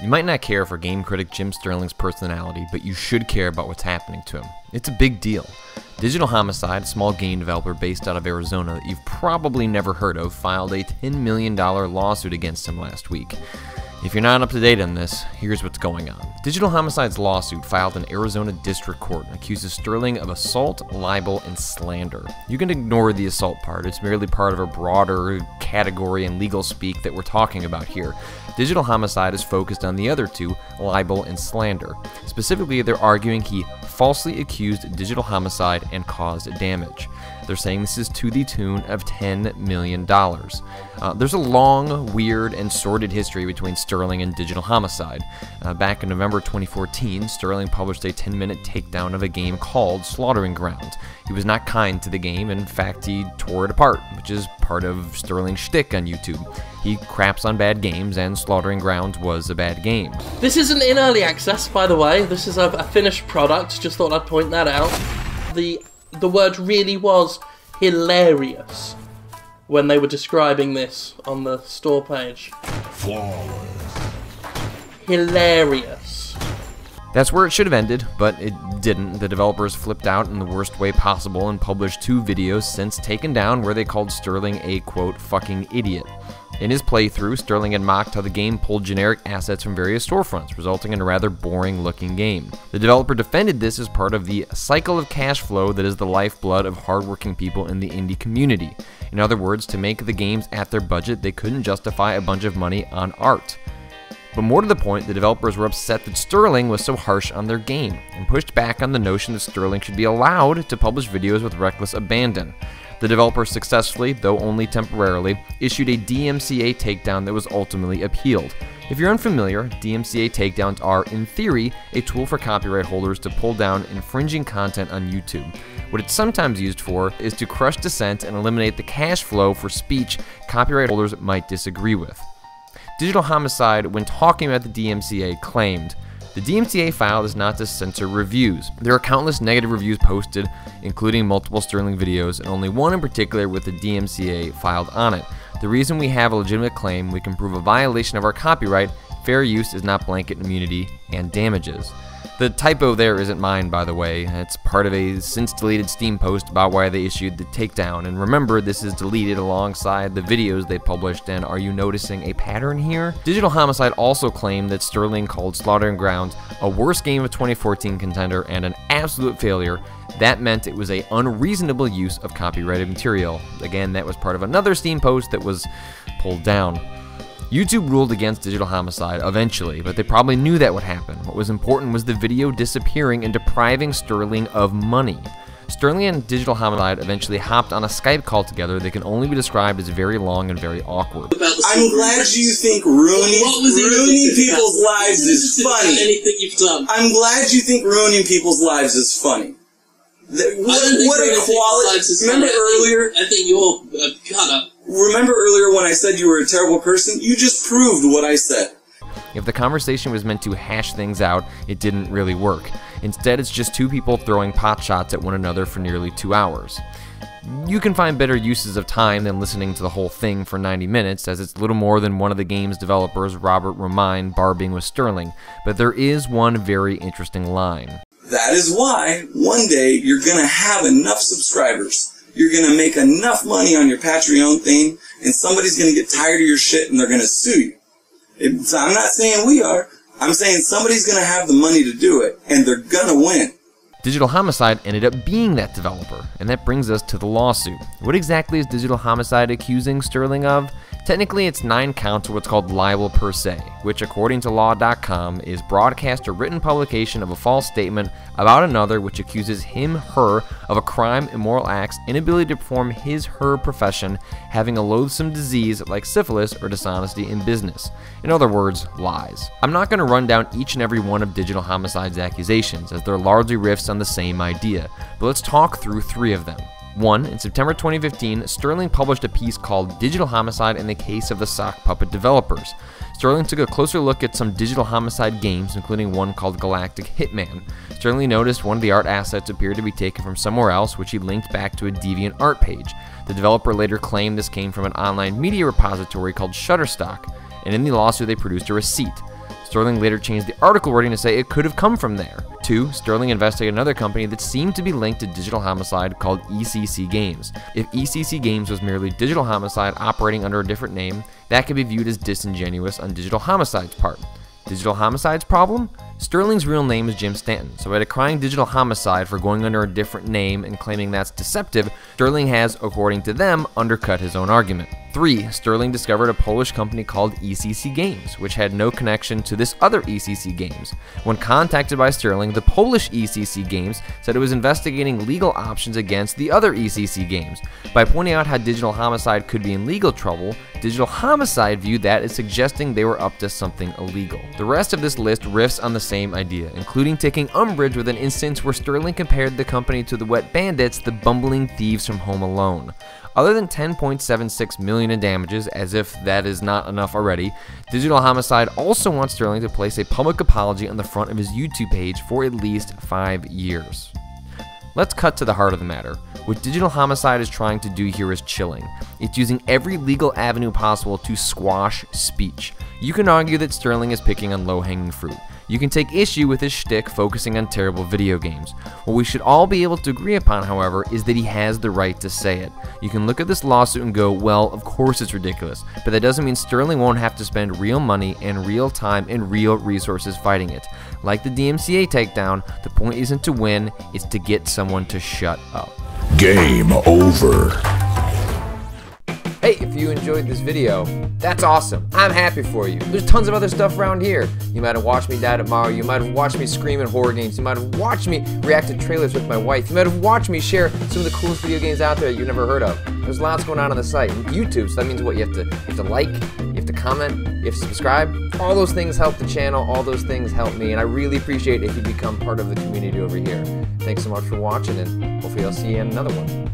You might not care for game critic Jim Sterling's personality, but you should care about what's happening to him. It's a big deal. Digital Homicide, a small game developer based out of Arizona that you've probably never heard of, filed a $10 million lawsuit against him last week. If you're not up to date on this, here's what's going on. Digital Homicide's lawsuit, filed in Arizona District Court, accuses Sterling of assault, libel, and slander. You can ignore the assault part. It's merely part of a broader category in legal speak that we're talking about here. Digital Homicide is focused on the other two, libel and slander. Specifically, they're arguing he falsely accused Digital Homicide and caused damage. They're saying this is to the tune of $10 million. There's a long, weird, and sordid history between Sterling and Digital Homicide. Back in November 2014, Sterling published a 10-minute takedown of a game called Slaughtering Grounds. He was not kind to the game. In fact, he tore it apart, which is part of Sterling's shtick on YouTube. He craps on bad games, and Slaughtering Grounds was a bad game. This isn't in early access, by the way. This is a finished product. Just thought I'd point that out. The word really was hilarious when they were describing this on the store page. Flawless. Hilarious. That's where it should have ended, but it didn't. The developers flipped out in the worst way possible and published two videos since taken down where they called Sterling a, quote, fucking idiot. In his playthrough, Sterling had mocked how the game pulled generic assets from various storefronts, resulting in a rather boring-looking game. The developer defended this as part of the cycle of cash flow that is the lifeblood of hardworking people in the indie community. In other words, to make the games at their budget, they couldn't justify a bunch of money on art. But more to the point, the developers were upset that Sterling was so harsh on their game, and pushed back on the notion that Sterling should be allowed to publish videos with reckless abandon. The developer successfully, though only temporarily, issued a DMCA takedown that was ultimately appealed. If you're unfamiliar, DMCA takedowns are, in theory, a tool for copyright holders to pull down infringing content on YouTube. What it's sometimes used for is to crush dissent and eliminate the cash flow for speech copyright holders might disagree with. Digital Homicide, when talking about the DMCA, claimed, "The DMCA file is not to censor reviews. There are countless negative reviews posted, including multiple Sterling videos, and only one in particular with the DMCA filed on it. The reason we have a legitimate claim, we can prove a violation of our copyright. Fair use is not blanket immunity and damages." The typo there isn't mine, by the way. It's part of a since-deleted Steam post about why they issued the takedown. And remember, this is deleted alongside the videos they published, and are you noticing a pattern here? Digital Homicide also claimed that Sterling called Slaughtering Grounds a worst game of 2014 contender and an absolute failure. That meant it was an unreasonable use of copyrighted material. Again, that was part of another Steam post that was pulled down. YouTube ruled against Digital Homicide eventually, but they probably knew that would happen. What was important was the video disappearing and depriving Sterling of money. Sterling and Digital Homicide eventually hopped on a Skype call together that can only be described as very long and very awkward. I'm glad you think ruining people's lives is funny. Anything you've done. I'm glad you think ruining people's lives is funny. What a quality. Remember earlier? I think you all got up. Remember earlier when I said you were a terrible person? You just proved what I said. If the conversation was meant to hash things out, it didn't really work. Instead, it's just two people throwing pot shots at one another for nearly 2 hours. You can find better uses of time than listening to the whole thing for 90 minutes, as it's little more than one of the game's developers, Robert Romine, barbing with Sterling. But there is one very interesting line. That is why, one day, you're gonna have enough subscribers. You're going to make enough money on your Patreon thing, and somebody's going to get tired of your shit, and they're going to sue you. It's, I'm not saying we are. I'm saying somebody's going to have the money to do it, and they're going to win. Digital Homicide ended up being that developer, and that brings us to the lawsuit. What exactly is Digital Homicide accusing Sterling of? Technically, it's 9 counts of what's called libel per se, which, according to law.com, is broadcast or written publication of a false statement about another which accuses him/her of a crime, immoral acts, inability to perform his/her profession, having a loathsome disease like syphilis, or dishonesty in business. In other words, lies. I'm not going to run down each and every one of Digital Homicide's accusations, as they're largely riffs on the same idea, but let's talk through 3 of them. 1. In September 2015, Sterling published a piece called Digital Homicide in the Case of the Sock Puppet Developers. Sterling took a closer look at some Digital Homicide games, including one called Galactic Hitman. Sterling noticed one of the art assets appeared to be taken from somewhere else, which he linked back to a DeviantArt page. The developer later claimed this came from an online media repository called Shutterstock, and in the lawsuit they produced a receipt. Sterling later changed the article wording to say it could have come from there. 2. Sterling investigated another company that seemed to be linked to Digital Homicide called ECC Games. If ECC Games was merely Digital Homicide operating under a different name, that could be viewed as disingenuous on Digital Homicide's part. Digital Homicide's problem? Sterling's real name is Jim Stanton, so by decrying Digital Homicide for going under a different name and claiming that's deceptive, Sterling has, according to them, undercut his own argument. 3. Sterling discovered a Polish company called ECC Games, which had no connection to this other ECC Games. When contacted by Sterling, the Polish ECC Games said it was investigating legal options against the other ECC Games. By pointing out how Digital Homicide could be in legal trouble, Digital Homicide viewed that as suggesting they were up to something illegal. The rest of this list riffs on the same idea, including taking umbrage with an instance where Sterling compared the company to the wet bandits, the bumbling thieves from Home Alone. Other than $10.76 million in damages, as if that is not enough already, Digital Homicide also wants Sterling to place a public apology on the front of his YouTube page for at least 5 years. Let's cut to the heart of the matter. What Digital Homicide is trying to do here is chilling. It's using every legal avenue possible to squash speech. You can argue that Sterling is picking on low-hanging fruit. You can take issue with his shtick focusing on terrible video games. What we should all be able to agree upon, however, is that he has the right to say it. You can look at this lawsuit and go, well, of course it's ridiculous, but that doesn't mean Sterling won't have to spend real money and real time and real resources fighting it. Like the DMCA takedown, the point isn't to win, it's to get someone to shut up. Game over. Hey, if you enjoyed this video, that's awesome. I'm happy for you. There's tons of other stuff around here. You might have watched me die to Mario. You might have watched me scream at horror games. You might have watched me react to trailers with my wife. You might have watched me share some of the coolest video games out there you've never heard of. There's lots going on the site. YouTube, so that means what? You have to like, you have to comment, you have to subscribe. All those things help the channel. All those things help me, and I really appreciate if you become part of the community over here. Thanks so much for watching, and hopefully I'll see you in another one.